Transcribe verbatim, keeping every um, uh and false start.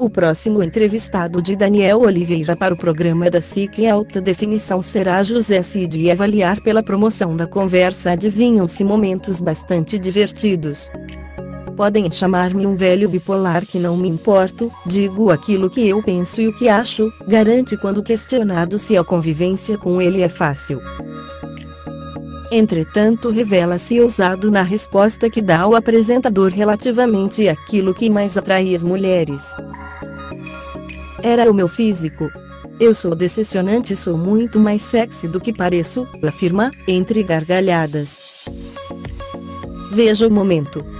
O próximo entrevistado de Daniel Oliveira para o programa da S I C Alta Definição será José Cid, e avaliar pela promoção da conversa adivinham-se momentos bastante divertidos. Podem chamar-me um velho bipolar, que não me importo, digo aquilo que eu penso e o que acho, garante quando questionado se a convivência com ele é fácil. Entretanto, revela-se ousado na resposta que dá ao apresentador relativamente àquilo que mais atrai as mulheres. Era o meu físico. Eu sou decepcionante e sou muito mais sexy do que pareço, afirma, entre gargalhadas. Veja o momento.